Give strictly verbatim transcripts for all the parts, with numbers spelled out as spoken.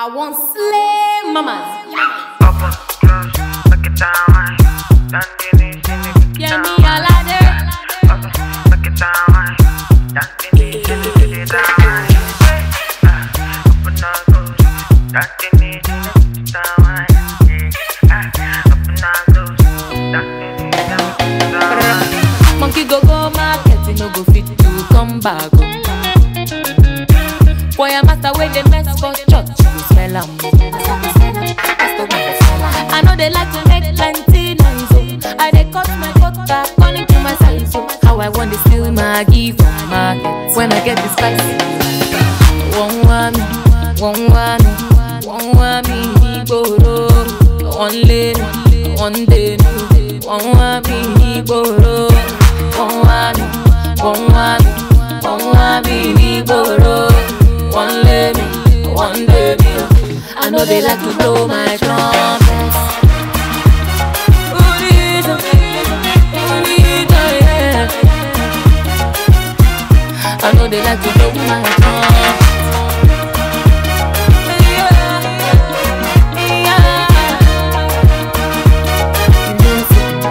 I want slay mamas. Yeah, me a ladder. Monkey go go market, no go fit to come back. Boy, I'm master where they mess for church. You smell them. I know they like to make plenty noise. I they cut my cut back, calling to my side. So how I want to steal my give from market when I get this spice. One wami, one wami, one wami, borrow. One lane, one day, one wami, borrow. One wami, one wami, one wami, borrow. One day, one day, I know they like to blow my trumpet. Bonita, bonita, yeah. I know they like to blow my trumpet. Yeah, yeah.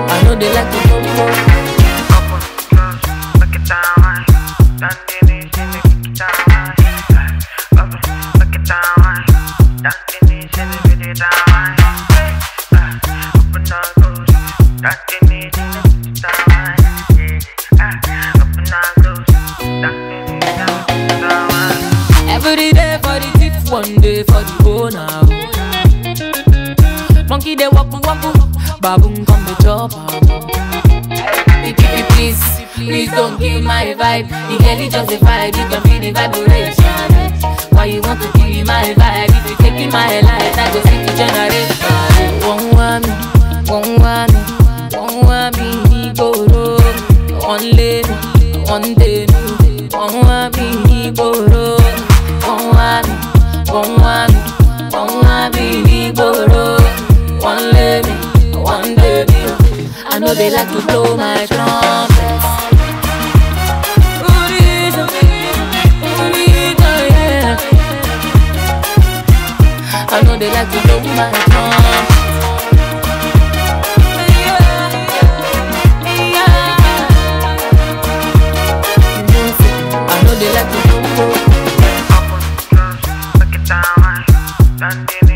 I know they like to blow my trumpet. Every day for the tip, one day for the owner. Monkey they wapu wapu, baboon come the chop. Please, please, please don't kill my vibe. The hell is just a vibe, you can feel the vibration. Why you want to kill my vibe? If you taking my life, I go see the generation. One wami, one wami, one wami, he go road. One lane, one day, one wami, he go road. One wami, one wami, he go road. One lane, one day, I know they like to blow my trumpet. Bonita, bonita, yeah. I know they like to blow my trumpet. Yeah, yeah. I know they like to blow.